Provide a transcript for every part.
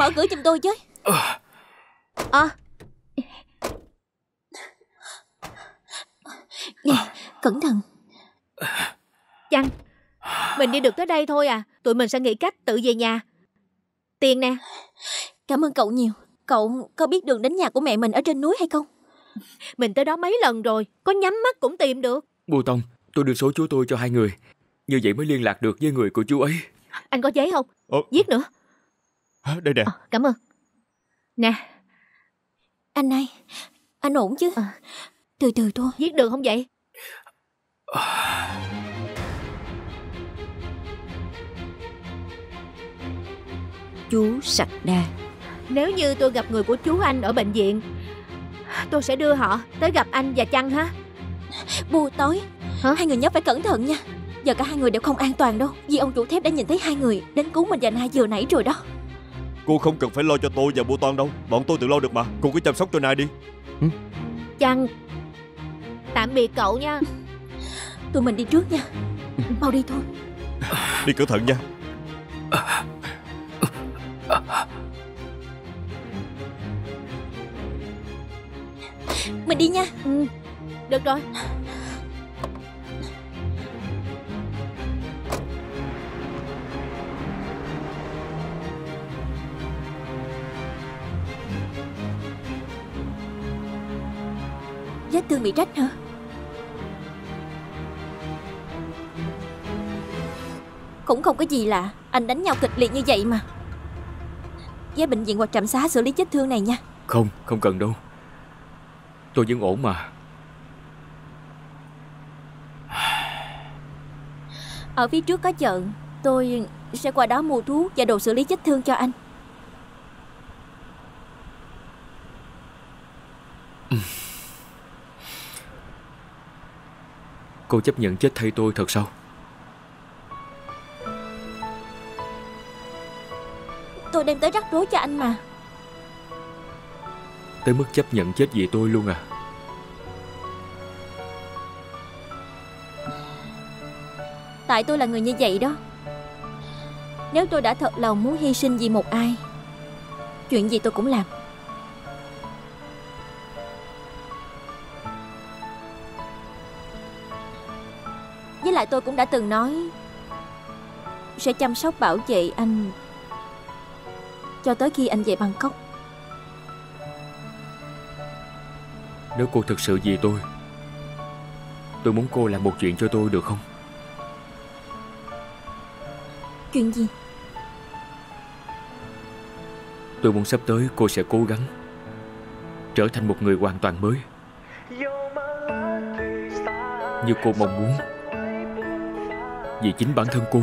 mở cửa giùm tôi chứ. Cẩn thận. Chăng, mình đi được tới đây thôi à. Tụi mình sẽ nghĩ cách tự về nhà. Tiền nè. Cảm ơn cậu nhiều. Cậu có biết đường đến nhà của mẹ mình ở trên núi hay không? Mình tới đó mấy lần rồi, có nhắm mắt cũng tìm được. Bù Tông, tôi đưa số chú tôi cho hai người. Như vậy mới liên lạc được với người của chú ấy. Anh có giấy không? Viết nữa. Đây nè. Cảm ơn. Nè. Anh này, anh ổn chứ? Từ từ thôi. Viết được không vậy? Chú Sặc Đa. Nếu như tôi gặp người của chú anh ở bệnh viện, tôi sẽ đưa họ tới gặp anh và Chăng ha. Buổi tối, hai người nhớ phải cẩn thận nha. Giờ cả hai người đều không an toàn đâu, vì ông chủ thép đã nhìn thấy hai người đến cứu mình và Nai vừa nãy rồi đó. Cô không cần phải lo cho tôi và Bụi Toàn đâu, bọn tôi tự lo được mà. Cô cứ chăm sóc cho Nai đi. Chăng, tạm biệt cậu nha. Tụi mình đi trước nha. Mau đi thôi. Đi cẩn thận nha. Mình đi nha. Được rồi. Vết thương bị rách hả? Cũng không có gì lạ. Anh đánh nhau kịch liệt như vậy mà. Với bệnh viện hoặc trạm xá xử lý vết thương này nha. Không, không cần đâu. Tôi vẫn ổn mà. Ở phía trước có chợ. Tôi sẽ qua đó mua thuốc và đồ xử lý vết thương cho anh. Cô chấp nhận chết thay tôi thật sao? Tôi đem tới rắc rối cho anh mà. Tới mức chấp nhận chết vì tôi luôn à? Tại tôi là người như vậy đó. Nếu tôi đã thật lòng muốn hy sinh vì một ai, chuyện gì tôi cũng làm. Với lại tôi cũng đã từng nói sẽ chăm sóc bảo vệ anh cho tới khi anh về Bangkok. Nếu cô thực sự vì tôi muốn cô làm một chuyện cho tôi được không? Chuyện gì? Tôi muốn sắp tới cô sẽ cố gắng trở thành một người hoàn toàn mới, như cô mong muốn. Vì chính bản thân cô.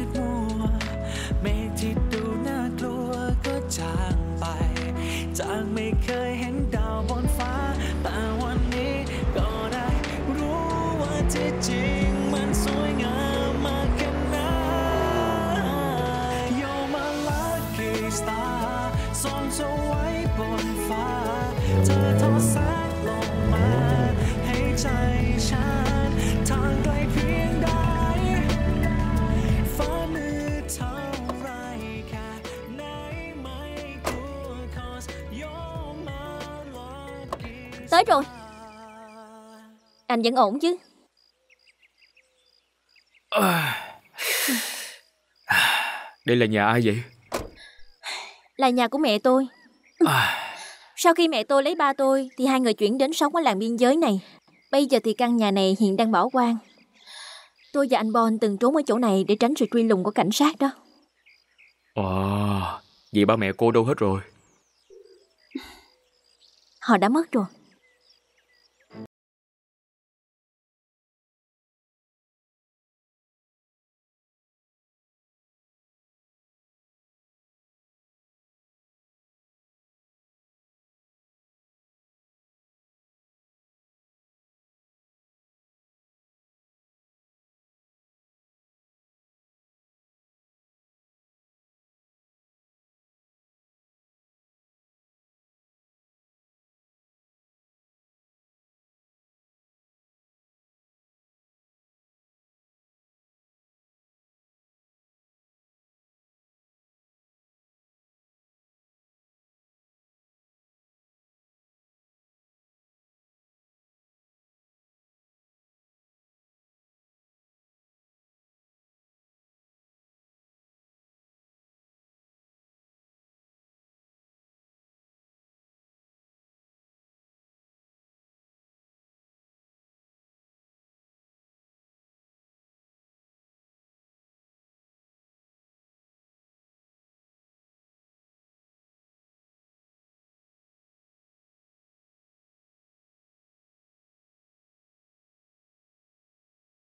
Tới rồi. Anh vẫn ổn chứ? Đây là nhà ai vậy? Là nhà của mẹ tôi. Sau khi mẹ tôi lấy ba tôi thì hai người chuyển đến sống ở làng biên giới này. Bây giờ thì căn nhà này hiện đang bỏ hoang. Tôi và anh Bon từng trốn ở chỗ này để tránh sự truy lùng của cảnh sát đó. Vậy ba mẹ cô đâu hết rồi? Họ đã mất rồi.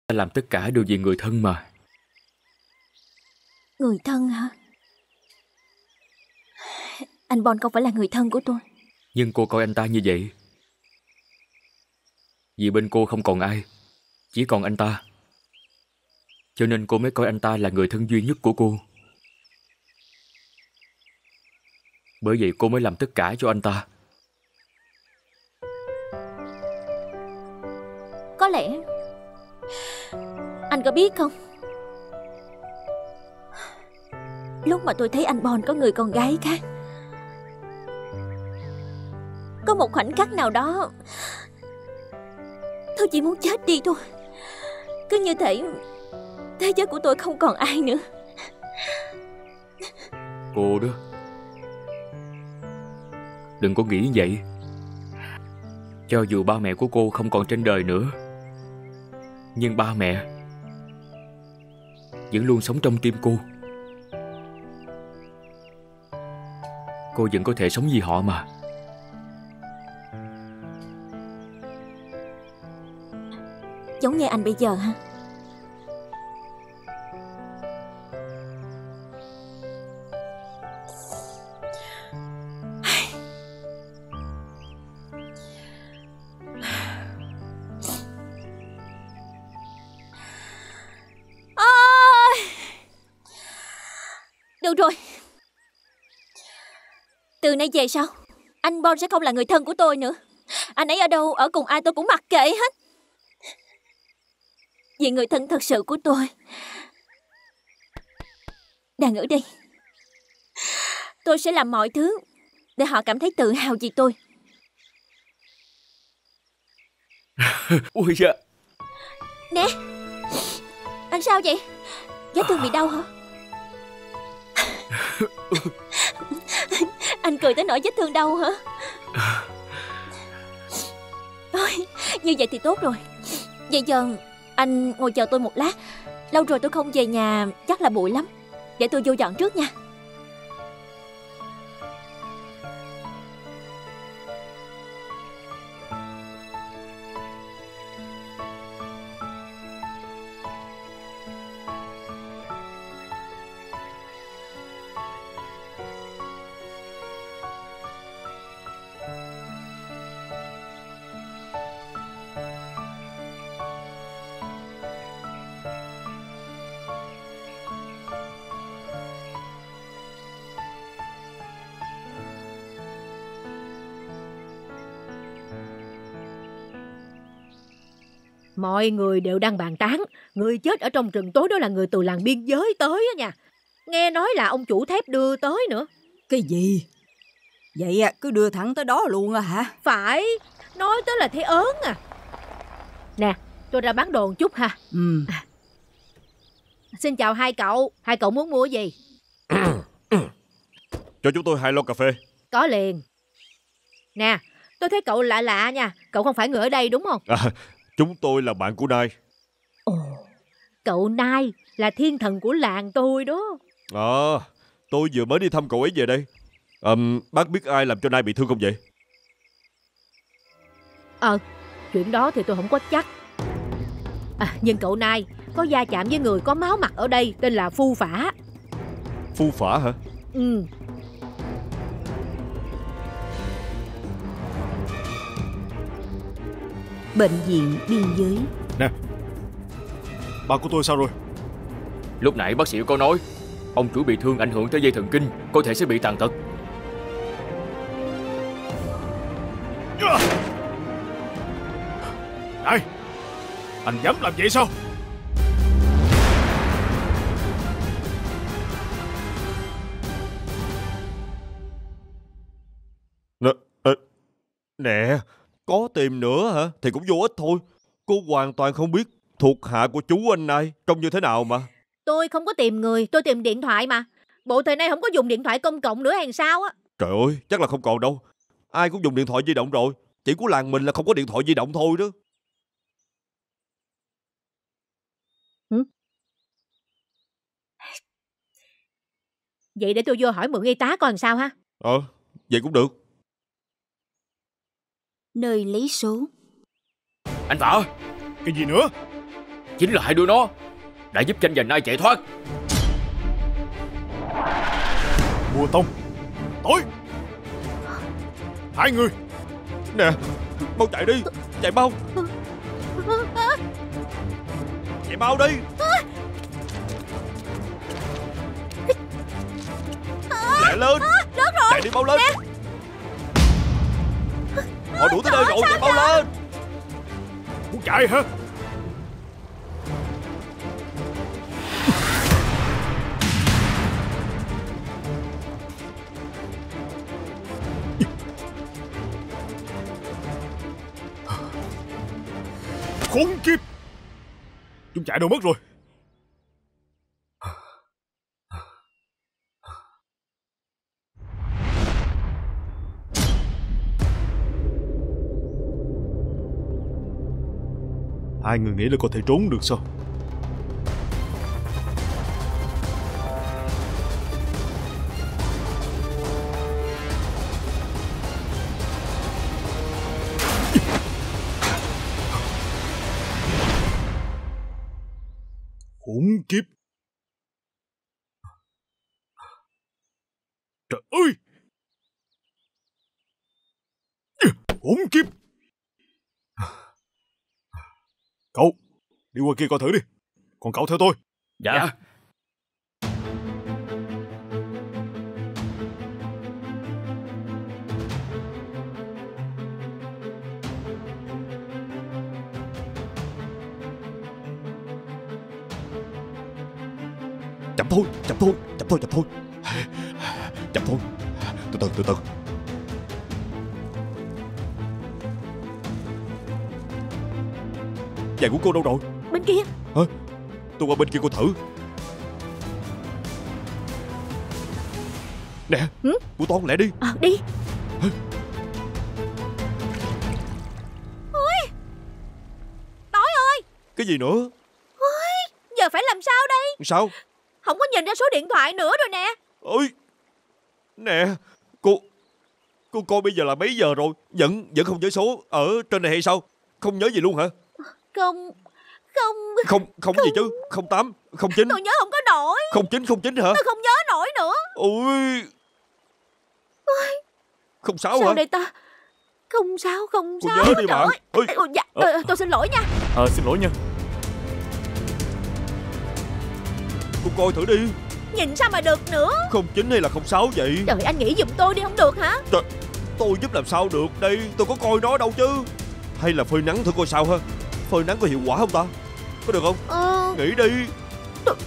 Ta làm tất cả đều vì người thân mà. Người thân hả? Anh Bon không phải là người thân của tôi. Nhưng cô coi anh ta như vậy. Vì bên cô không còn ai, chỉ còn anh ta. Cho nên cô mới coi anh ta là người thân duy nhất của cô. Bởi vậy cô mới làm tất cả cho anh ta. Có lẽ anh có biết không, lúc mà tôi thấy anh Bon có người con gái khác, có một khoảnh khắc nào đó tôi chỉ muốn chết đi thôi. Cứ như thể thế giới của tôi không còn ai nữa. Cô đó, đừng có nghĩ vậy. Cho dù ba mẹ của cô không còn trên đời nữa, nhưng ba mẹ vẫn luôn sống trong tim cô. Cô vẫn có thể sống vì họ mà. Giống như anh bây giờ ha. Được rồi, từ nay về sau anh Bon sẽ không là người thân của tôi nữa. Anh ấy ở đâu, ở cùng ai tôi cũng mặc kệ hết. Vì người thân thật sự của tôi, Đà Ngữ đi, tôi sẽ làm mọi thứ để họ cảm thấy tự hào vì tôi. Ôi da. Nè, anh sao vậy? Vết thương bị đau hả? Anh cười tới nỗi vết thương đau hả? Ôi, như vậy thì tốt rồi. Vậy giờ anh ngồi chờ tôi một lát. Lâu rồi tôi không về nhà, chắc là bụi lắm. Để tôi vô dọn trước nha. Mọi người đều đang bàn tán người chết ở trong rừng tối đó là người từ làng biên giới tới á nha. Nghe nói là ông chủ thép đưa tới nữa. Cái gì? Vậy à, cứ đưa thẳng tới đó luôn à hả? Phải, nói tới là thấy ớn à. Nè, tôi ra bán đồ một chút ha. Ừ. Xin chào hai cậu muốn mua gì? Cho chúng tôi 2 lon cà phê. Có liền. Nè, tôi thấy cậu lạ lạ nha, cậu không phải người ở đây đúng không? Chúng tôi là bạn của Nai. Ồ, cậu Nai là thiên thần của làng tôi đó. Tôi vừa mới đi thăm cậu ấy về đây. Bác biết ai làm cho Nai bị thương không vậy? Chuyện đó thì tôi không có chắc. Nhưng cậu Nai có va chạm với người có máu mặt ở đây tên là Phu Phả. Phu Phả hả? Ừ. Bệnh viện biên giới. Nè, bà của tôi sao rồi? Lúc nãy bác sĩ có nói ông chủ bị thương ảnh hưởng tới dây thần kinh, có thể sẽ bị tàn tật. Này, anh dám làm vậy sao? Nè, có tìm nữa hả thì cũng vô ích thôi. Cô hoàn toàn không biết thuộc hạ của chú anh này trông như thế nào mà. Tôi không có tìm người, tôi tìm điện thoại mà. Bộ thời nay không có dùng điện thoại công cộng nữa hay sao á? Trời ơi, chắc là không còn đâu. Ai cũng dùng điện thoại di động rồi. Chỉ của làng mình là không có điện thoại di động thôi đó. Vậy để tôi vô hỏi mượn y tá coi làm sao ha. Vậy cũng được. Nơi lấy số. Anh Phở! Cái gì nữa? Chính là hai đứa nó đã giúp Chanh và Nai chạy thoát. Mùa tông tối, hai người nè, mau chạy đi, chạy mau, chạy mau đi. Chạy lên, rớt rồi, chạy đi mau lên. Họ đuổi tới nơi rồi, chạy mau lên. Muốn chạy hả? Khốn kiếp, chúng chạy đâu mất rồi? Hai người nghĩ là có thể trốn được sao? Khủng kiếp. Trời ơi, khủng kiếp. Cậu đi qua kia coi thử đi, còn cậu theo tôi. Dạ. Chậm thôi. Từ từ. Giày của cô đâu rồi? Bên kia. Hả? Tôi qua bên kia cô thử. Nè, Bụi Toàn lẹ đi. Đi. Ôi, Tối ơi. Cái gì nữa? Ôi, giờ phải làm sao đây? Sao? Không có nhìn ra số điện thoại nữa rồi nè. Ôi, nè, cô coi bây giờ là mấy giờ rồi? Vẫn không nhớ số ở trên này hay sao? Không nhớ gì luôn hả? Không gì chứ. 08 09. Tôi nhớ không có nổi. 09 hả? Tôi không nhớ nổi nữa. Ui, 06 hả? Sao đây ta? 06. Cô nhớ đi bạn. Dạ, tôi xin lỗi nha. Xin lỗi nha. Cô coi thử đi. Nhìn sao mà được nữa. 09 hay là 06 vậy? Trời, anh nghĩ giùm tôi đi, không được hả? Trời, tôi giúp làm sao được đây. Tôi có coi nó đâu chứ. Hay là phơi nắng thử coi sao ha. Phơi nắng có hiệu quả không ta? Có được không? Nghĩ đi.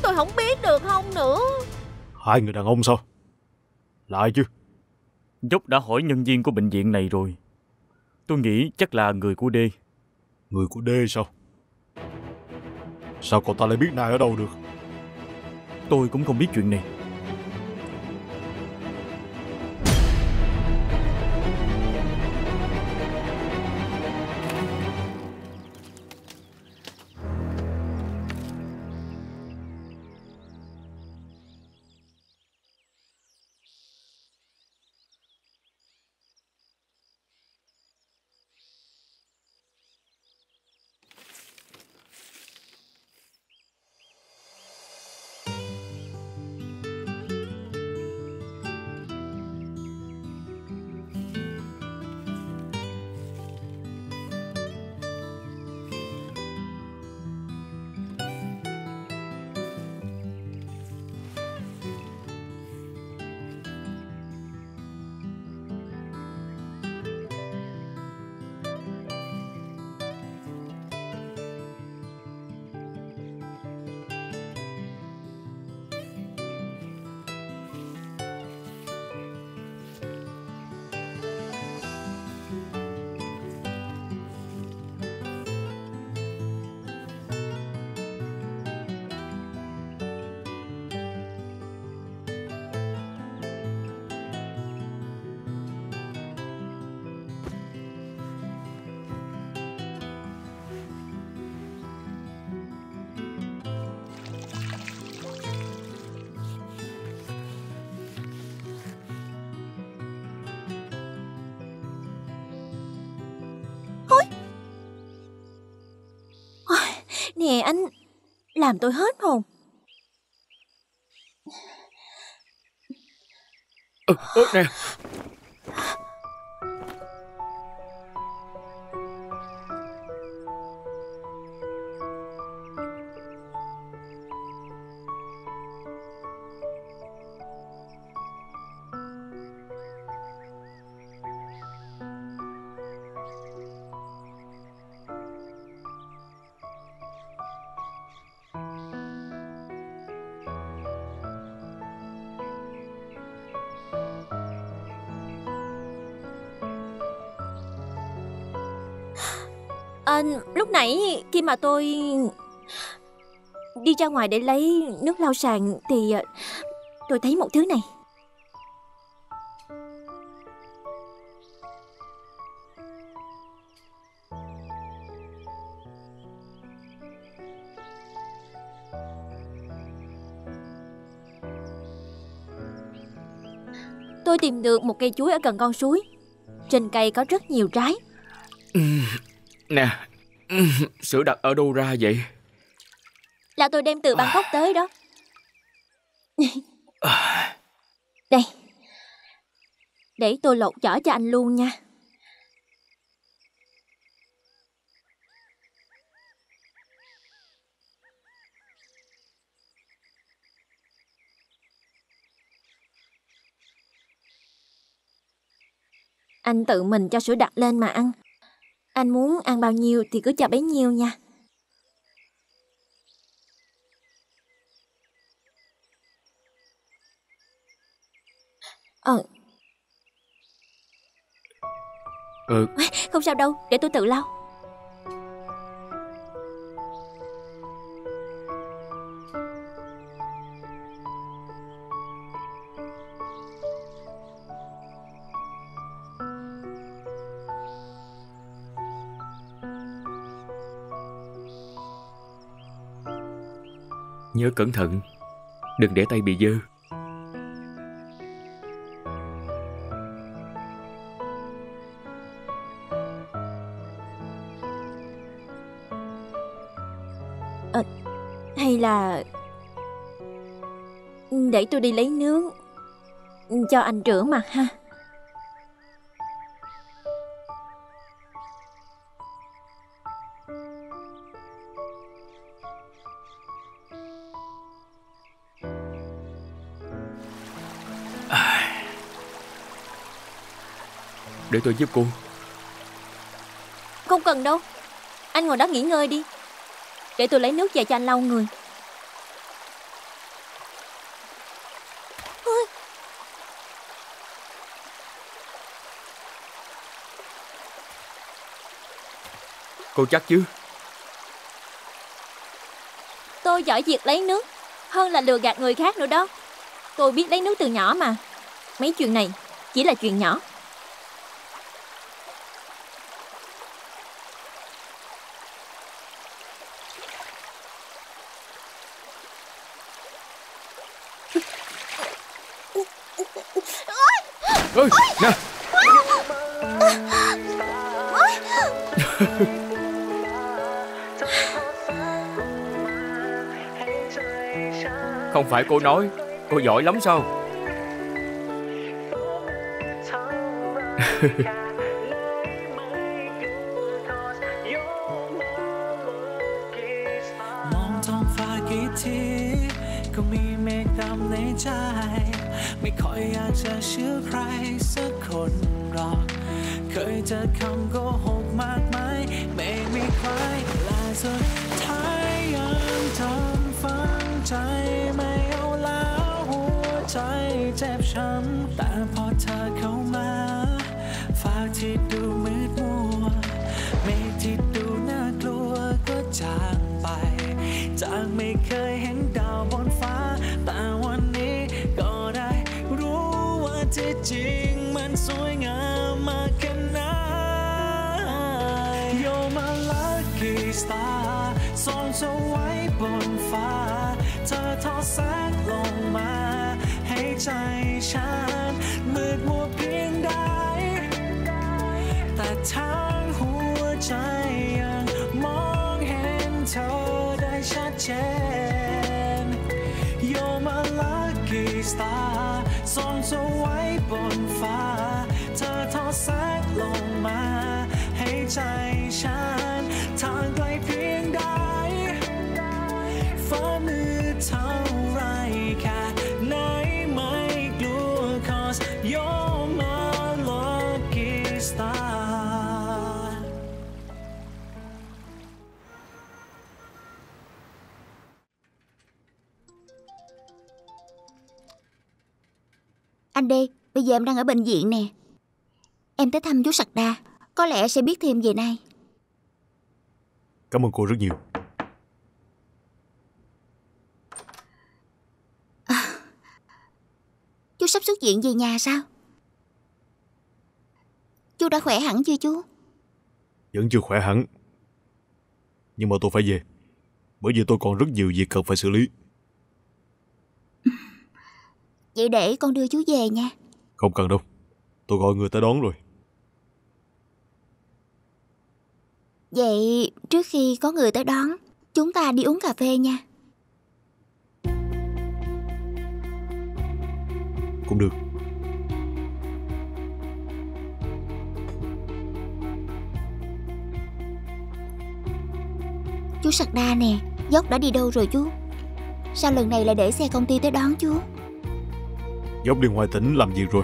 Tôi không biết được không nữa. Hai người đàn ông sao? Lại chứ. Dốc đã hỏi nhân viên của bệnh viện này rồi. Tôi nghĩ chắc là người của D. Người của D sao? Sao cậu ta lại biết Nai ở đâu được? Tôi cũng không biết chuyện này. Nè anh, làm tôi hết hồn. Nè, lúc nãy khi mà tôi đi ra ngoài để lấy nước lau sàn thì tôi thấy một thứ này. Tôi tìm được một cây chuối ở gần con suối. Trên cây có rất nhiều trái. Nè, sữa đặt ở đâu ra vậy? Là tôi đem từ Bangkok tới đó. Đây, để tôi lột vỏ cho anh luôn nha. Anh tự mình cho sữa đặc lên mà ăn. Anh muốn ăn bao nhiêu thì cứ cho bấy nhiêu nha. Không sao đâu, để tôi tự lau. Nhớ cẩn thận, đừng để tay bị dơ. Hay là để tôi đi lấy nước cho anh rửa mặt ha. Để tôi giúp cô. Không cần đâu, anh ngồi đó nghỉ ngơi đi. Để tôi lấy nước về cho anh lau người. Cô chắc chứ? Tôi giỏi việc lấy nước hơn là lừa gạt người khác nữa đó. Tôi biết lấy nước từ nhỏ mà. Mấy chuyện này chỉ là chuyện nhỏ. Nè. Không phải cô nói cô giỏi lắm sao? Hãy subscribe cho kênh Ghiền Mì Gõ để không bỏ lỡ những video hấp dẫn. bồn pháเธอ thó xác lồng mà hãy chạy chán thang quay phiên đáy phá mưa thao rai cả nãy mày lúa cause you're my lucky star. Anh đi, bây giờ em đang ở bệnh viện nè. Em tới thăm chú Sặc Đa, có lẽ sẽ biết thêm về nay. Cảm ơn cô rất nhiều. Chú sắp xuất viện về nhà sao? Chú đã khỏe hẳn chưa chú? Vẫn chưa khỏe hẳn, nhưng mà tôi phải về, bởi vì tôi còn rất nhiều việc cần phải xử lý. Vậy để con đưa chú về nha. Không cần đâu, tôi gọi người tới đón rồi. Vậy trước khi có người tới đón, chúng ta đi uống cà phê nha. Cũng được. Chú Sặc Đa nè, Dốc đã đi đâu rồi chú? Sao lần này lại để xe công ty tới đón chú? Dốc đi ngoài tỉnh làm việc rồi.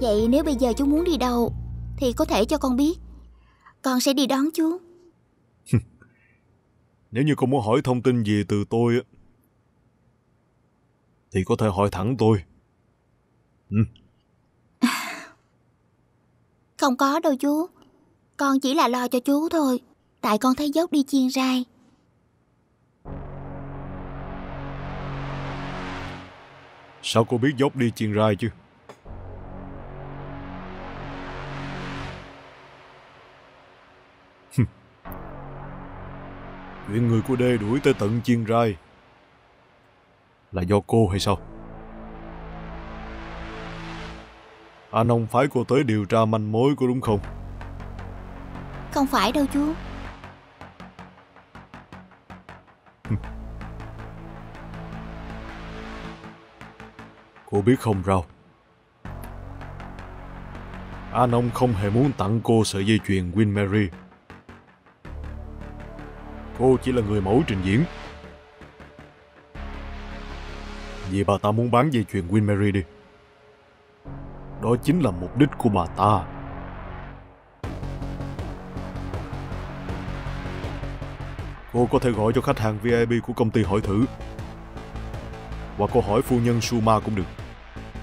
Vậy nếu bây giờ chú muốn đi đâu thì có thể cho con biết, con sẽ đi đón chú. Nếu như con muốn hỏi thông tin gì từ tôi thì có thể hỏi thẳng tôi. Không có đâu chú, con chỉ là lo cho chú thôi, tại con thấy Dốc đi Chiềng Rai. Sao cô biết Dốc đi Chiềng Rai chứ? Chuyện người của Đê đuổi tới tận Chiềng Rai là do cô hay sao? Anh ông phái cô tới điều tra manh mối có đúng không? Không phải đâu chú. Cô biết không Rao, anh ông không hề muốn tặng cô sợi dây chuyền Win Mary. Cô chỉ là người mẫu trình diễn, vì bà ta muốn bán dây chuyền Win Mary đi. Đó chính là mục đích của bà ta. Cô có thể gọi cho khách hàng VIP của công ty hỏi thử, hoặc cô hỏi phu nhân Suma cũng được.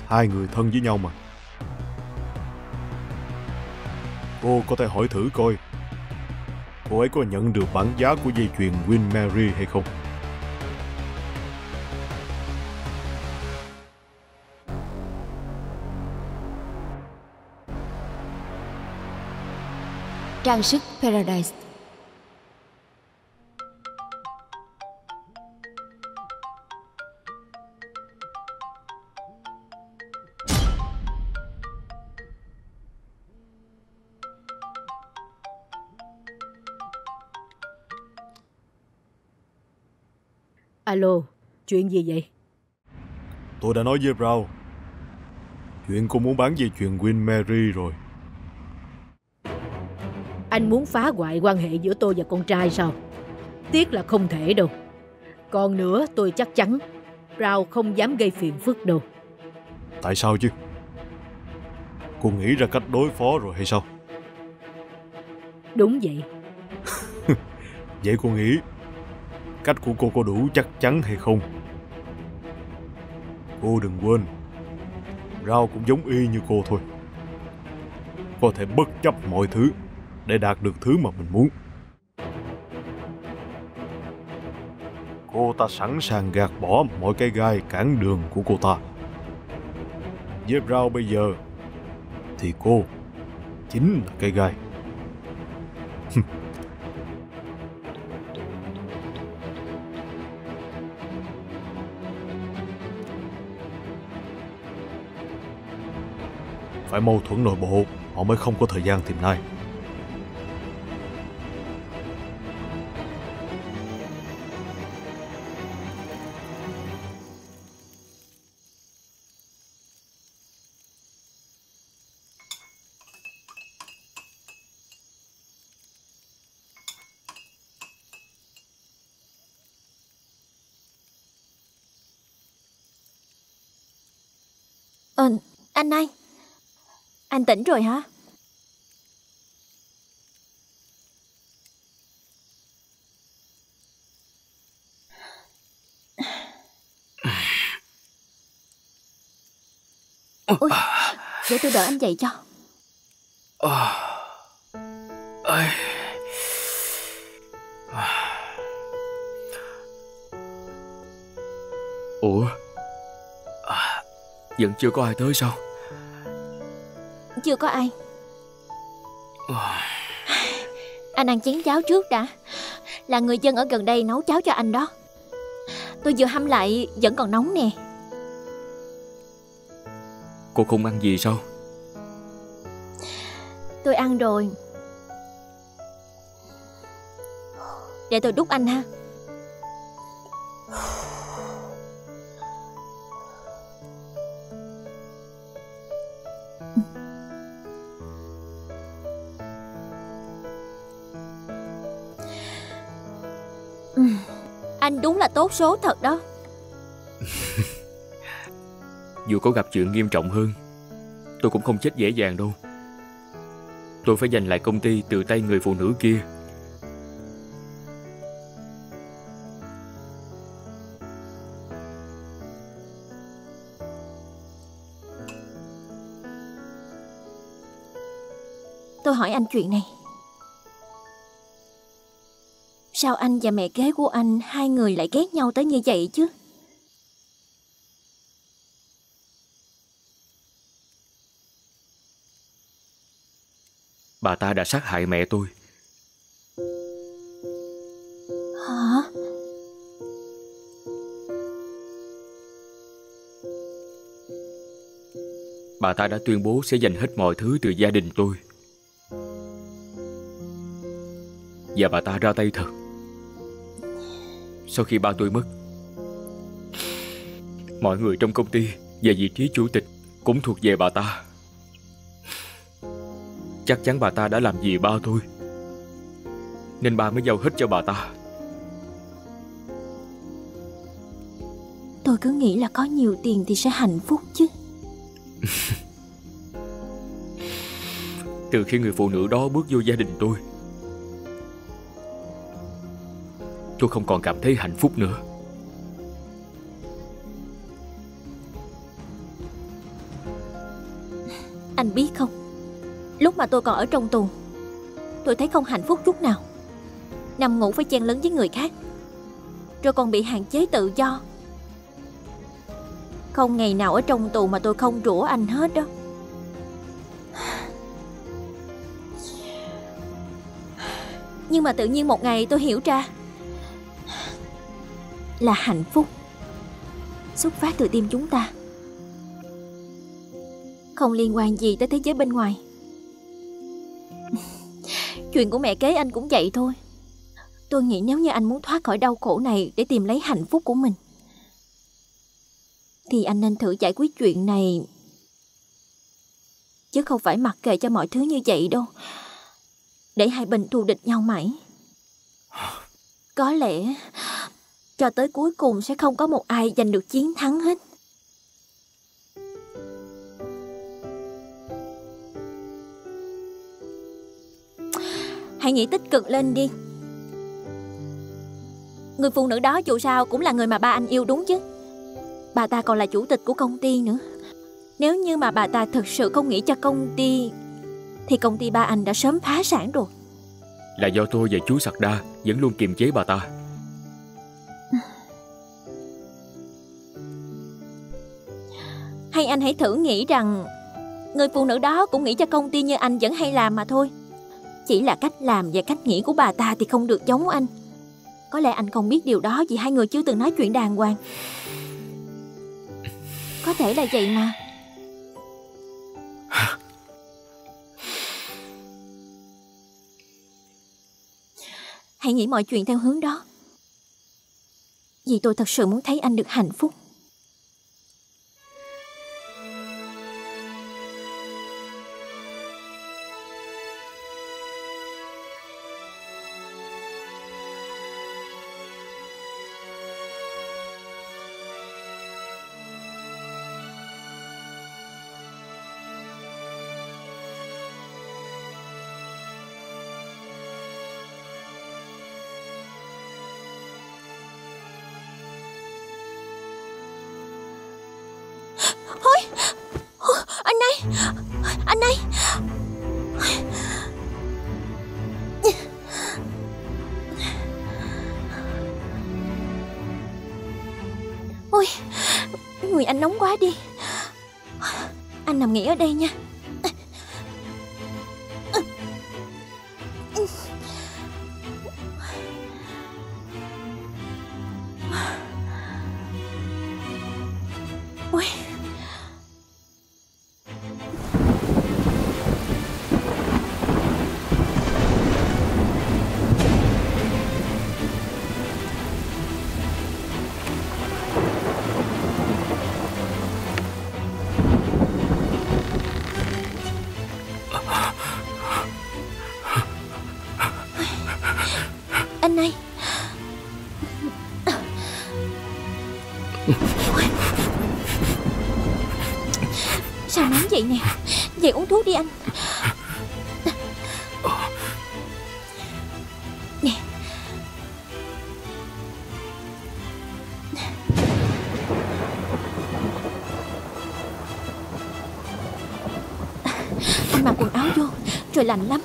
Hai người thân với nhau mà. Cô có thể hỏi thử coi cô ấy có nhận được bản giá của dây chuyền Win Mary hay không. Trang sức Paradise. Alo, chuyện gì vậy? Tôi đã nói với Brown chuyện cô muốn bán dây chuyền Win Mary rồi. Anh muốn phá hoại quan hệ giữa tôi và con trai sao? Tiếc là không thể đâu. Còn nữa, tôi chắc chắn Brown không dám gây phiền phức đâu. Tại sao chứ? Cô nghĩ ra cách đối phó rồi hay sao? Đúng vậy. Vậy cô nghĩ cách của cô có đủ chắc chắn hay không? Cô đừng quên, Rao cũng giống y như cô thôi, có thể bất chấp mọi thứ để đạt được thứ mà mình muốn. Cô ta sẵn sàng gạt bỏ mọi cái gai cản đường của cô ta. Với Rao bây giờ thì cô chính là cái gai. Phải mâu thuẫn nội bộ, họ mới không có thời gian tìm nay. Anh hai, anh tỉnh rồi hả? Ôi, để tôi đỡ anh dậy cho. Ủa, vẫn chưa có ai tới sao? Chưa có ai. Anh ăn chén cháo trước đã. Là người dân ở gần đây nấu cháo cho anh đó. Tôi vừa hâm lại vẫn còn nóng nè. Cô không ăn gì sao? Tôi ăn rồi. Để tôi đút anh ha. Anh đúng là tốt số thật đó. Dù có gặp chuyện nghiêm trọng hơn, tôi cũng không chết dễ dàng đâu. Tôi phải giành lại công ty từ tay người phụ nữ kia. Tôi hỏi anh chuyện này. Sao anh và mẹ kế của anh hai người lại ghét nhau tới như vậy chứ? Bà ta đã sát hại mẹ tôi. Hả? Bà ta đã tuyên bố sẽ giành hết mọi thứ từ gia đình tôi. Và bà ta ra tay thật. Sau khi ba tôi mất, mọi người trong công ty và vị trí chủ tịch cũng thuộc về bà ta. Chắc chắn bà ta đã làm gì ba tôi, nên ba mới giao hết cho bà ta. Tôi cứ nghĩ là có nhiều tiền thì sẽ hạnh phúc chứ. Từ khi người phụ nữ đó bước vô gia đình tôi, tôi không còn cảm thấy hạnh phúc nữa. Anh biết không, lúc mà tôi còn ở trong tù, tôi thấy không hạnh phúc chút nào. Nằm ngủ phải chen lấn với người khác, rồi còn bị hạn chế tự do. Không ngày nào ở trong tù mà tôi không rủa anh hết đó. Nhưng mà tự nhiên một ngày tôi hiểu ra là hạnh phúc xuất phát từ tim chúng ta, không liên quan gì tới thế giới bên ngoài. Chuyện của mẹ kế anh cũng vậy thôi. Tôi nghĩ nếu như anh muốn thoát khỏi đau khổ này để tìm lấy hạnh phúc của mình, thì anh nên thử giải quyết chuyện này, chứ không phải mặc kệ cho mọi thứ như vậy đâu, để hai bên thù địch nhau mãi. Có lẽ cho tới cuối cùng sẽ không có một ai giành được chiến thắng hết. Hãy nghĩ tích cực lên đi. Người phụ nữ đó dù sao cũng là người mà ba anh yêu đúng chứ. Bà ta còn là chủ tịch của công ty nữa. Nếu như mà bà ta thực sự không nghĩ cho công ty, thì công ty ba anh đã sớm phá sản rồi. Là do tôi và chú Sặc Đa vẫn luôn kiềm chế bà ta. Hay anh hãy thử nghĩ rằng người phụ nữ đó cũng nghĩ cho công ty như anh vẫn hay làm mà thôi. Chỉ là cách làm và cách nghĩ của bà ta thì không được giống anh. Có lẽ anh không biết điều đó vì hai người chưa từng nói chuyện đàng hoàng. Có thể là vậy mà. Hãy nghĩ mọi chuyện theo hướng đó, vì tôi thật sự muốn thấy anh được hạnh phúc. Ôi, anh đây, anh đây. Ôi, người anh nóng quá đi. Anh nằm nghỉ ở đây nha. Ôi. Anh ơi. Sao nóng vậy nè? Vậy uống thuốc đi anh. Nè. Anh mặc quần áo vô, trời lạnh lắm.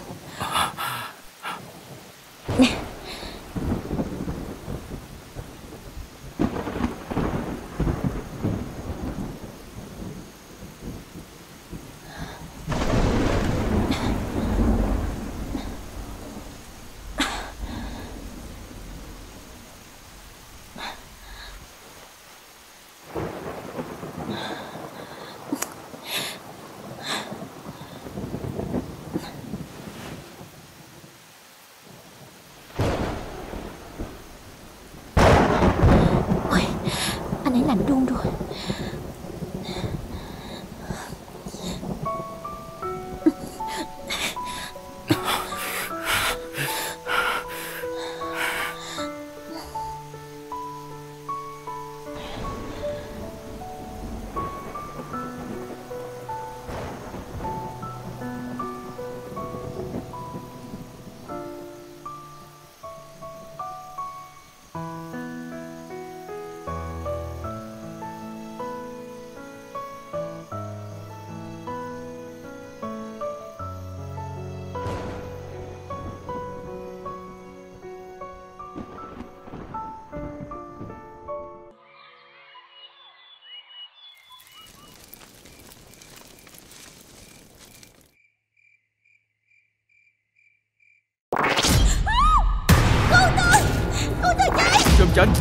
Trâm Trinh,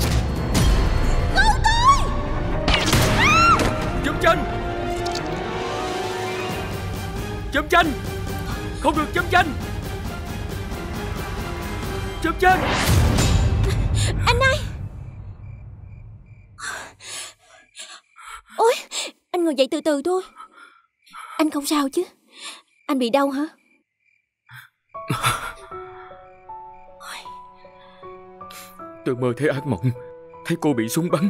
cứu tôi! À! Trâm Trinh, Trâm Trinh, không được Trâm Trinh, Trâm Trinh, anh ơi! Ôi, anh ngồi dậy từ từ thôi. Anh không sao chứ? Anh bị đau hả? Tôi mơ thấy ác mộng, thấy cô bị súng bắn.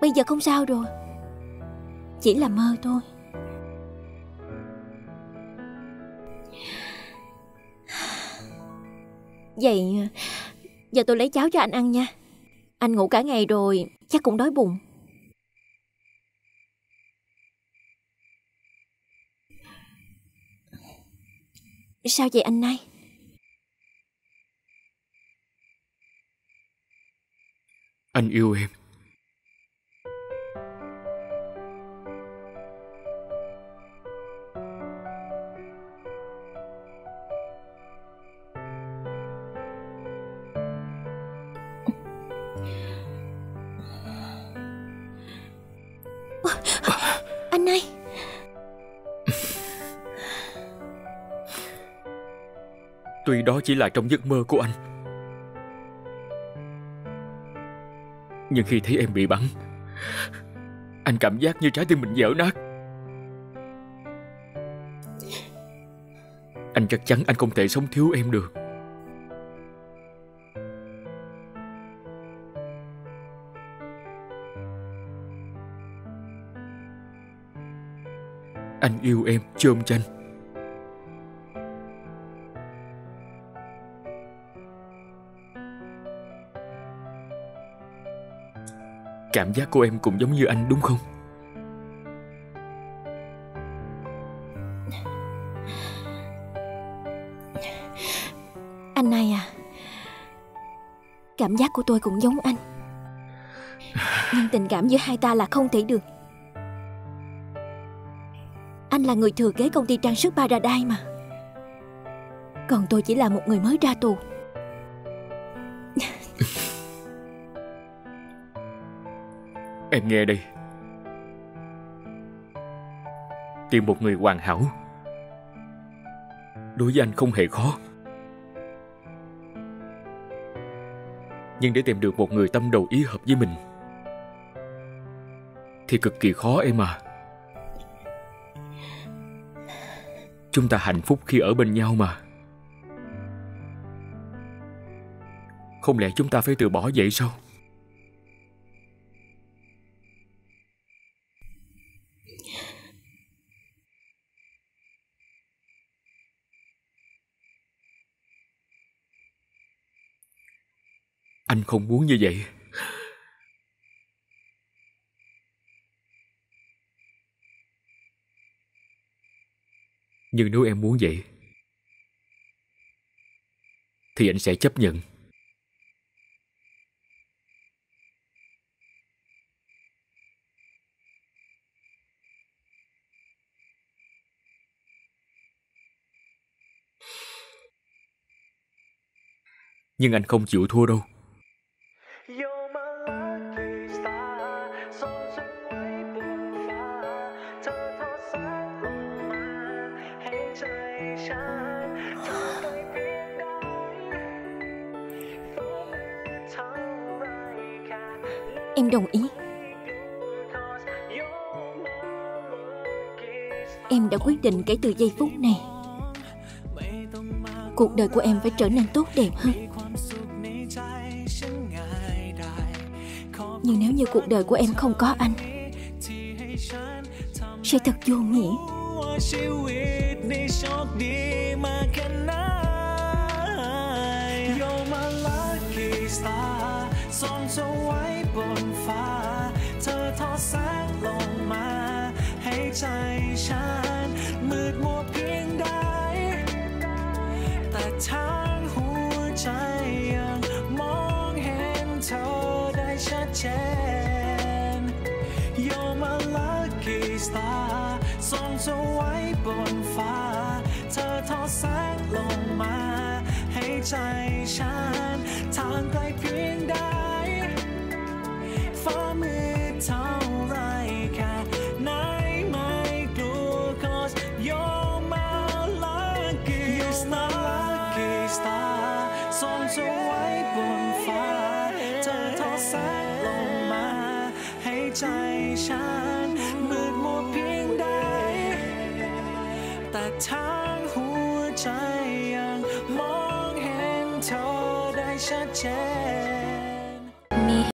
Bây giờ không sao rồi, chỉ là mơ thôi. Vậy giờ tôi lấy cháo cho anh ăn nha. Anh ngủ cả ngày rồi, chắc cũng đói bụng. Sao vậy anh Nay? Anh yêu em. Tuy đó chỉ là trong giấc mơ của anh, nhưng khi thấy em bị bắn, anh cảm giác như trái tim mình vỡ nát. Anh chắc chắn anh không thể sống thiếu em được. Anh yêu em, chôm chanh. Cảm giác của em cũng giống như anh đúng không? Anh này à, cảm giác của tôi cũng giống anh. Nhưng tình cảm giữa hai ta là không thể được. Anh là người thừa kế công ty trang sức Paradise mà. Còn tôi chỉ là một người mới ra tù. Em nghe đây. Tìm một người hoàn hảo đối với anh không hề khó. Nhưng để tìm được một người tâm đầu ý hợp với mình thì cực kỳ khó em à. Chúng ta hạnh phúc khi ở bên nhau mà. Không lẽ chúng ta phải từ bỏ vậy sao? Anh không muốn như vậy. Nhưng nếu em muốn vậy thì anh sẽ chấp nhận. Nhưng anh không chịu thua đâu. Em đồng ý. Em đã quyết định kể từ giây phút này, cuộc đời của em phải trở nên tốt đẹp hơn. Nhưng nếu như cuộc đời của em không có anh, sẽ thật vô nghĩa. You're my lucky star, song so white bone fire. เธอทอดแสงลงมาให้ใจฉันทางไกลเพียงใดฟ้ามืดเท่าไรแค่ไหนไม่กลัว cause you're my lucky star, song so white bone fire. เธอทอดแสงลงมาให้ใจฉันมืดมัวเพียงใดแต่ทางหัวใจยังมองเห็นเธอได้ชัดเจน